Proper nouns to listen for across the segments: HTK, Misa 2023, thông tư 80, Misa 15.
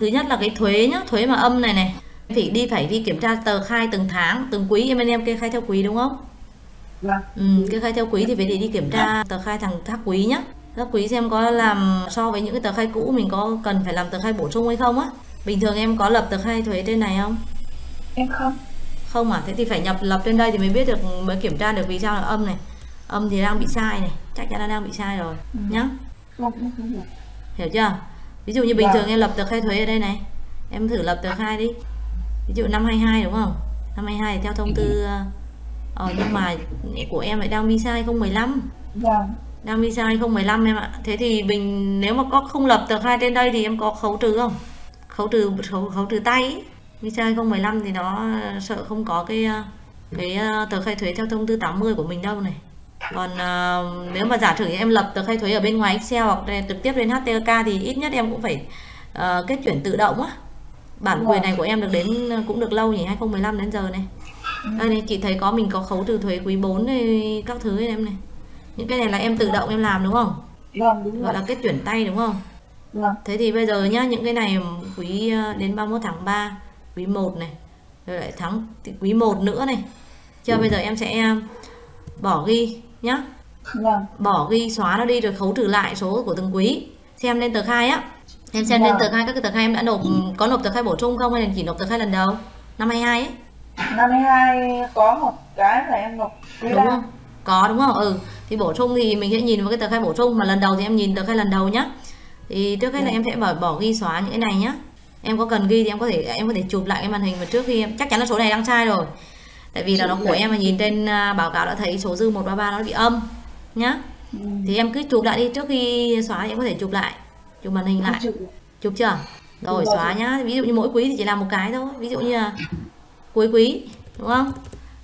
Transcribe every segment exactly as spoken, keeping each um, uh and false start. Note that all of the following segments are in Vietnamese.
Thứ nhất là cái thuế nhá, thuế mà âm này này phải đi phải đi kiểm tra tờ khai từng tháng, từng quý, em anh em kê khai theo quý đúng không? Vâng. Ừ, kê khai theo quý thì phải để đi kiểm tra tờ khai thằng thác quý nhá. Thác quý xem có làm so với những cái tờ khai cũ mình có cần phải làm tờ khai bổ sung hay không á. Bình thường em có lập tờ khai thuế trên này không? Em không. Không à, thế thì phải nhập lập trên đây thì mới biết được, mới kiểm tra được vì sao là âm này. Âm thì đang bị sai này, chắc chắn là đang bị sai rồi ừ. nhá. Vâng. Hiểu chưa? Ví dụ như bình vâng. thường em lập tờ khai thuế ở đây này. Em thử lập tờ khai đi. Ví dụ năm hai hai đúng không? Năm hai hai thì theo thông tư ờ, nhưng mà của em lại đang Misa hai không một năm. Vâng. Đang Misa hai không một năm em ạ. Thế thì mình nếu mà có không lập tờ khai trên đây thì em có khấu trừ không? Khấu trừ khấu, khấu trừ tay ấy. Misa hai không một năm thì nó sợ không có cái cái tờ khai thuế theo thông tư tám mươi của mình đâu này. Còn uh, nếu mà giả sử em lập tờ khai thuế ở bên ngoài Excel hoặc trực tiếp lên hát tê ca thì ít nhất em cũng phải uh, kết chuyển tự động á. Bản quyền này của em được đến cũng được lâu nhỉ, hai không một năm đến giờ này. Đây này, chị thấy có mình có khấu trừ thuế quý bốn này, các thứ này em này. Những cái này là em tự động em làm đúng không? Vâng, đúng rồi. Gọi là kết chuyển tay đúng không? Vâng. Thế thì bây giờ nhá, những cái này quý đến ba mươi mốt tháng ba, quý một này, rồi lại tháng quý một nữa này. Chưa ừ. bây giờ em sẽ bỏ ghi nhá. Vâng. Bỏ ghi xóa nó đi rồi khấu trừ lại số của từng quý. Xem lên tờ khai á. Em xem lên tờ khai các cái tờ khai em đã nộp, có nộp tờ khai bổ sung không hay là chỉ nộp tờ khai lần đầu? Năm hai hai ấy. Năm hai hai có một cái là em nộp đúng đa. Không? Có đúng không? Ừ. Thì bổ sung thì mình sẽ nhìn vào cái tờ khai bổ sung, mà lần đầu thì em nhìn tờ khai lần đầu nhá. Thì trước hết là em sẽ bỏ bỏ ghi xóa những cái này nhá. Em có cần ghi thì em có thể em có thể chụp lại cái màn hình mà trước khi em chắc chắn là số này đang sai rồi. Tại vì là nó của em mà nhìn trên báo cáo đã thấy số dư một ba ba nó bị âm nhá. Ừ. Thì em cứ chụp lại đi, trước khi xóa thì em có thể chụp lại. Chụp màn hình lại. Chụp chưa? Rồi xóa nhá. Ví dụ như mỗi quý thì chỉ làm một cái thôi. Ví dụ như là cuối quý đúng không?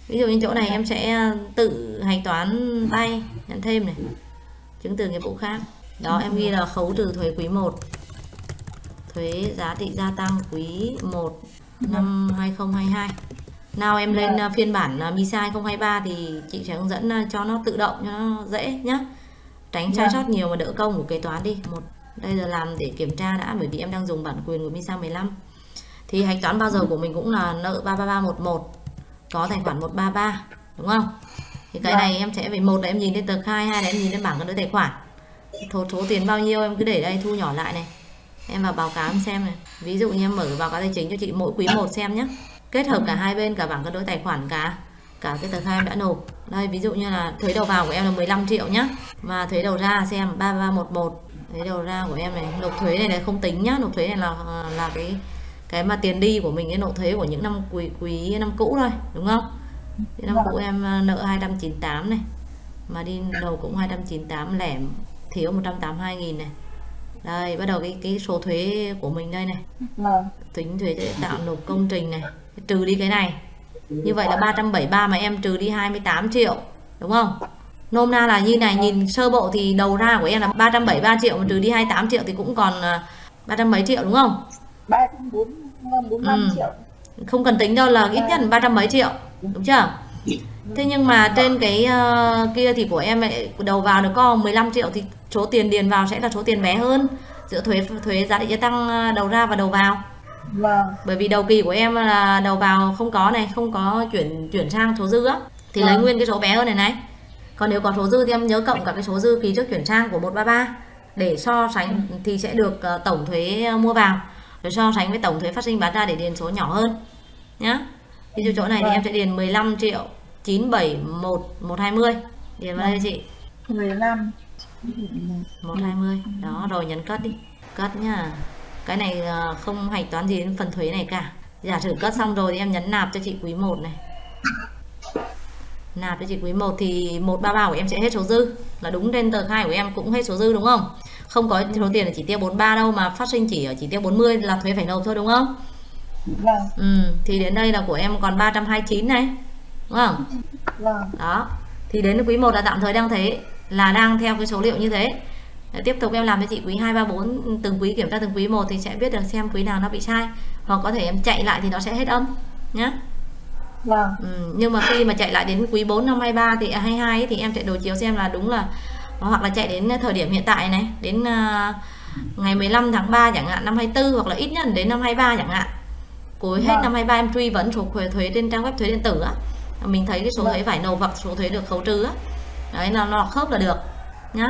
Ví dụ như chỗ này em sẽ tự hạch toán tay, nhận thêm này. Chứng từ nghiệp vụ khác. Đó em ghi là khấu trừ thuế quý một. Thuế giá trị gia tăng quý một năm hai không hai hai. Nào em lên phiên bản Misa hai không hai ba thì chị sẽ hướng dẫn cho nó tự động cho nó dễ nhá. Tránh sai sót nhiều mà đỡ công của kế toán đi. Một đây giờ làm để kiểm tra đã, bởi vì em đang dùng bản quyền của Misa mười lăm. Thì hạch toán bao giờ của mình cũng là nợ ba ba ba một một, có tài khoản một ba ba đúng không? Thì cái này em sẽ phải, một là em nhìn lên tờ khai, hai là em nhìn lên bảng cân đối tài khoản. Thổ số tiền bao nhiêu em cứ để đây, thu nhỏ lại này. Em vào báo cáo em xem này. Ví dụ như em mở báo cáo tài chính cho chị mỗi quý một xem nhé. Kết hợp cả hai bên, cả bảng cân đối tài khoản cả cả cái tờ khai em đã nộp. Đây ví dụ như là thuế đầu vào của em là mười lăm triệu nhá. Mà thuế đầu ra xem ba ba một một. Thuế đầu ra của em này, nộp thuế này là không tính nhá, nộp thuế này là là cái cái mà tiền đi của mình, cái nộp thuế của những năm quý quý năm cũ thôi, đúng không? Thì năm cũ em nợ hai trăm chín mươi tám này. Mà đi đầu cũng hai trăm chín mươi tám, lẻ thiếu một trăm tám mươi hai nghìn này. Đây, bắt đầu cái cái số thuế của mình đây này. Tính thuế để tạo nộp công trình này, trừ đi cái này. Như vậy là ba trăm bảy mươi ba mà em trừ đi hai mươi tám triệu, đúng không? Nôm na là như này, nhìn sơ bộ thì đầu ra của em là ba trăm bảy mươi ba triệu mà trừ đi hai mươi tám triệu thì cũng còn ba trăm mấy triệu đúng không? ba trăm bốn mươi lăm triệu. Không cần tính đâu, là ít nhất là ba trăm mấy triệu, đúng chưa? Thế nhưng mà trên cái uh, kia thì của em đầu vào nó có mười lăm triệu thì số tiền điền vào sẽ là số tiền bé hơn giữa thuế thuế giá trị gia tăng đầu ra và đầu vào. Vâng. Bởi vì đầu kỳ của em là đầu vào không có này, không có chuyển chuyển sang số dư á, thì vâng. lấy nguyên cái số bé hơn này này. Còn nếu có số dư thì em nhớ cộng cả cái số dư kỳ trước chuyển sang của một ba ba để so sánh thì sẽ được tổng thuế mua vào rồi so sánh với tổng thuế phát sinh bán ra để điền số nhỏ hơn nhá. Ví dụ chỗ này thì em sẽ điền mười lăm triệu chín bảy một một hai mươi. Điền vào đây chị. mười lăm một hai mươi. Đó rồi nhấn cất đi. Cất nhá. Cái này không hạch toán gì đến phần thuế này cả. Giả sử cất xong rồi thì em nhấn nạp cho chị quý một này. Nạp cho chị quý một thì một ba ba của em sẽ hết số dư. Là đúng trên tờ khai của em cũng hết số dư đúng không? Không có số tiền ở chỉ tiêu bốn ba đâu mà phát sinh chỉ ở chỉ tiêu bốn mươi là thuế phải nộp thôi đúng không? Vâng. Ừ, thì đến đây là của em còn ba trăm hai mươi chín này. Đúng không? Vâng. Đó. Thì đến quý một là tạm thời đang thế, là đang theo cái số liệu như thế. Để tiếp tục em làm cho chị quý hai ba bốn từng quý, kiểm tra từng quý một thì sẽ biết được xem quý nào nó bị sai, hoặc có thể em chạy lại thì nó sẽ hết âm nhá. Vâng. Ừ, nhưng mà khi mà chạy lại đến quý bốn năm hai ba thì hai hai ấy, thì em sẽ đối chiếu xem là đúng là, hoặc là chạy đến thời điểm hiện tại này, đến ngày mười lăm tháng ba chẳng hạn năm hai tư, hoặc là ít nhất đến năm hai ba chẳng hạn. Cuối hết năm hai ba em truy vấn số thuế trên trang web thuế điện tử á, mình thấy cái số thuế phải nộp hoặc số thuế được khấu trừ á, đấy là nó khớp là được nhá.